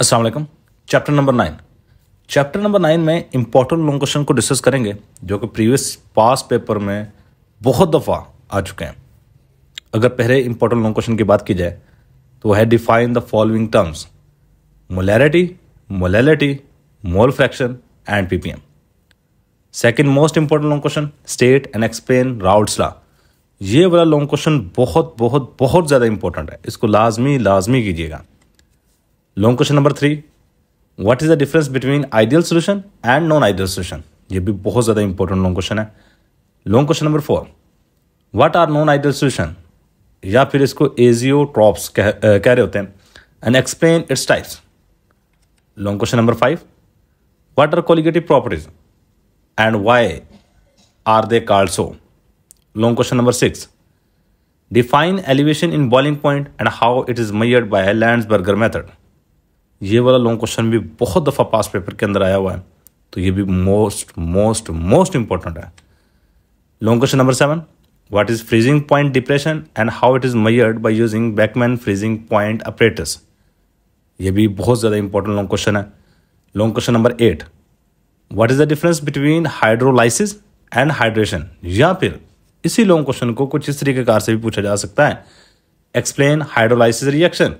अस्सलाम वालेकुम। Chapter number 9 में इम्पोर्टेंट लॉन्ग क्वेश्चन को डिस्कस करेंगे जो कि प्रीवियस पास पेपर में बहुत दफ़ा आ चुके हैं। अगर पहले इम्पोर्टेंट लॉन्ग क्वेश्चन की बात की जाए तो वह है define the following terms molarity, molality, mole fraction and PPM. Second most important long question state and explain Raoult's law. ये वाला लॉन्ग क्वेश्चन बहुत बहुत बहुत ज़्यादा इंपॉर्टेंट है, इसको लाजमी कीजिएगा। Long question number 3 what is the difference between ideal solution and non ideal solution. ये भी बहुत ज़्यादा इंपॉर्टेंट लॉन्ग क्वेश्चन है। Long question number 4 what are non ideal solution या फिर इसको एजियोट्रॉप्स कह रहे होते हैं and explain its types. Long question number 5 what are colligative properties and why are they called so. Long question number 6 define elevation in boiling point and how it is measured by Landsberger method. ये वाला long question भी बहुत दफ़ा पास paper के अंदर आया हुआ है, तो ये भी मोस्ट इम्पोर्टेंट है। Long question number 7 what is freezing point depression and how it is measured by using Beckmann freezing point apparatus. ये भी बहुत ज़्यादा इंपॉर्टेंट लॉन्ग क्वेश्चन है। Long question number 8 what is the difference between hydrolysis and hydration. या फिर इसी long question को कुछ इस तरीके से भी पूछा जा सकता है explain hydrolysis reaction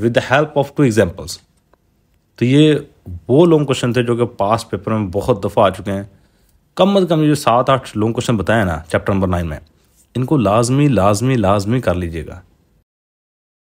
with the help of 2 examples. तो ये वो लॉन्ग क्वेश्चन थे जो कि पास पेपर में बहुत दफ़ा आ चुके हैं। कम अज़ कम ये 7-8 लॉन्ग क्वेश्चन बताए ना चैप्टर नंबर 9 में, इनको लाजमी कर लीजिएगा।